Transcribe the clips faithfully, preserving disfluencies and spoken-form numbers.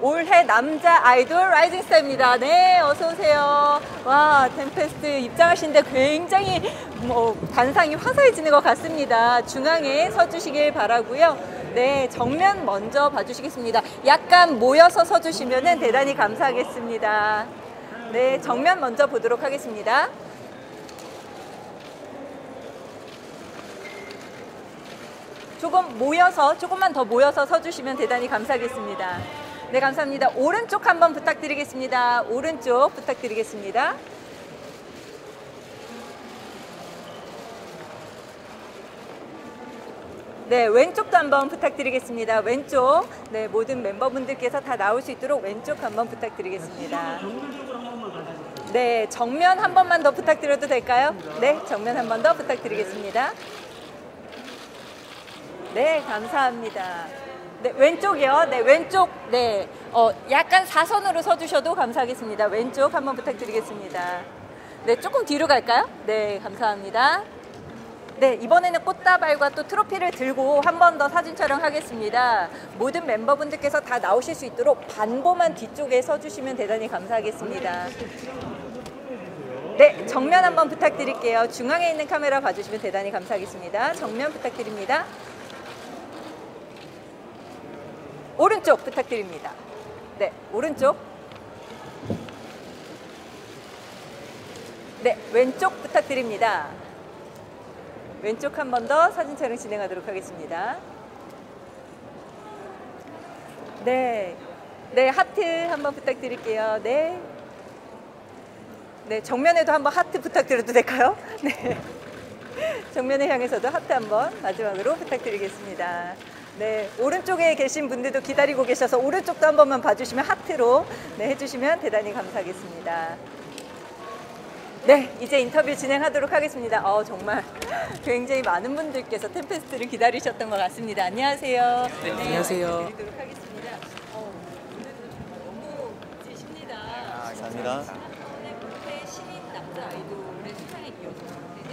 올해 남자 아이돌 라이징스타입니다. 네, 어서오세요. 와, 템페스트 입장하시는데 굉장히 뭐 단상이 화사해지는 것 같습니다. 중앙에 서주시길 바라고요. 네, 정면 먼저 봐주시겠습니다. 약간 모여서 서주시면 대단히 감사하겠습니다. 네, 정면 먼저 보도록 하겠습니다. 조금 모여서, 조금만 더 모여서 서주시면 대단히 감사하겠습니다. 네, 감사합니다. 오른쪽 한번 부탁드리겠습니다. 오른쪽 부탁드리겠습니다. 네, 왼쪽도 한번 부탁드리겠습니다. 왼쪽. 네, 모든 멤버분들께서 다 나올 수 있도록 왼쪽 한번 부탁드리겠습니다. 네, 정면 한 번만 더 부탁드려도 될까요? 네, 정면 한 번 더 부탁드리겠습니다. 네, 감사합니다. 네, 왼쪽이요. 네, 왼쪽. 네, 어, 약간 사선으로 서주셔도 감사하겠습니다. 왼쪽 한번 부탁드리겠습니다. 네, 조금 뒤로 갈까요? 네, 감사합니다. 네, 이번에는 꽃다발과 또 트로피를 들고 한 번 더 사진 촬영하겠습니다. 모든 멤버분들께서 다 나오실 수 있도록 반보만 뒤쪽에 서주시면 대단히 감사하겠습니다. 네, 정면 한번 부탁드릴게요. 중앙에 있는 카메라 봐주시면 대단히 감사하겠습니다. 정면 부탁드립니다. 오른쪽 부탁드립니다. 네, 오른쪽. 네, 왼쪽 부탁드립니다. 왼쪽 한 번 더 사진 촬영 진행하도록 하겠습니다. 네, 네, 하트 한번 부탁드릴게요. 네, 네, 정면에도 한번 하트 부탁드려도 될까요? 네, 정면을 향해서도 하트 한번 마지막으로 부탁드리겠습니다. 네, 오른쪽에 계신 분들도 기다리고 계셔서 오른쪽도 한 번만 봐주시면 하트로 네, 해주시면 대단히 감사하겠습니다. 네, 이제 인터뷰 진행하도록 하겠습니다. 어, 정말 굉장히 많은 분들께서 템페스트를 기다리셨던 것 같습니다. 안녕하세요. 네, 네, 안녕하세요. 드리도록 하겠습니다. 어, 오늘도 정말 너무 멋지십니다. 아, 감사합니다. 네, 올해 신인 남자 아이돌의 수상에 이어서 올해는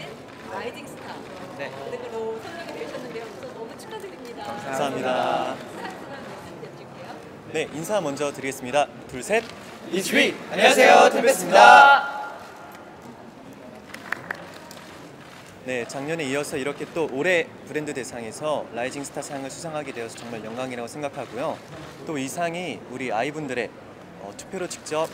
라이징 스타. 네. 그걸로 선정이 되셨는데요. 우선 너무 축하드립니다. 감사합니다. 인사하시면 말씀드릴게요. 네, 인사 먼저 드리겠습니다. 둘, 셋. 이주희. 안녕하세요. 템페스트입니다. 네, 작년에 이어서 이렇게 또 올해 브랜드 대상에서 라이징 스타 상을 수상하게 되어서 정말 영광이라고 생각하고요. 또 이 상이 우리 아이분들의 어, 투표로 직접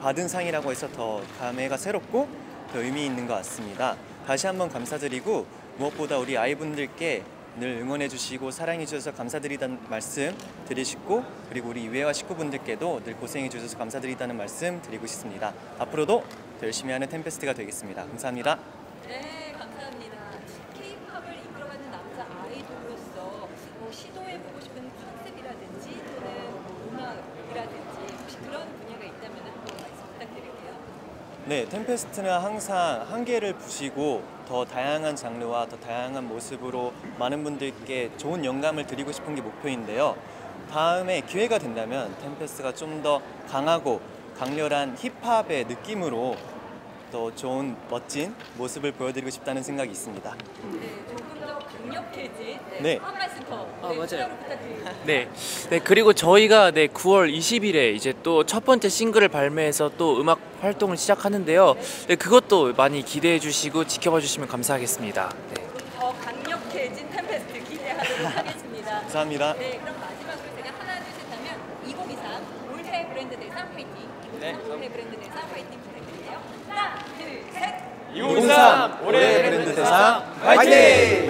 받은 상이라고 해서 더 감회가 새롭고 더 의미 있는 것 같습니다. 다시 한번 감사드리고 무엇보다 우리 아이분들께 늘 응원해 주시고 사랑해 주셔서 감사드리다는 말씀 드리시고 그리고 우리 이회와 식구분들께도 늘 고생해 주셔서 감사드리다는 말씀 드리고 싶습니다. 앞으로도 더 열심히 하는 템페스트가 되겠습니다. 감사합니다. 네. 시도해보고 싶은 컨셉이라든지 또는 음악이라든지 혹시 그런 분야가 있다면 한번 말씀 부탁드릴게요. 네, 템페스트는 항상 한계를 부시고 더 다양한 장르와 더 다양한 모습으로 많은 분들께 좋은 영감을 드리고 싶은 게 목표인데요. 다음에 기회가 된다면 템페스트가 좀 더 강하고 강렬한 힙합의 느낌으로 더 좋은 멋진 모습을 보여드리고 싶다는 생각이 있습니다. 네, 조금 더 강력해진 네, 네. 한 말씀 더 아, 네, 맞아요. 네, 네, 그리고 저희가 네, 구월 이십일에 이제 또 첫 번째 싱글을 발매해서 또 음악 활동을 시작하는데요. 네, 네, 그것도 많이 기대해 주시고 지켜봐 주시면 감사하겠습니다. 네. 더 강력해진 템페스트 기대하도록 하겠습니다. 감사합니다. 네, 그럼 마지막으로 제가 하나 주신다면 이천이십삼 올해 브랜드 대상 파이팅! 네, 올해 브랜드 대상 파이팅! 하나, 둘, 셋! 이천이십삼 올해 브랜드 대상 파이팅!